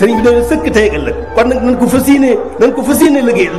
sëriñ bi dana sëkk tey ëllëg kon nag nañ ko fas yéene liggéey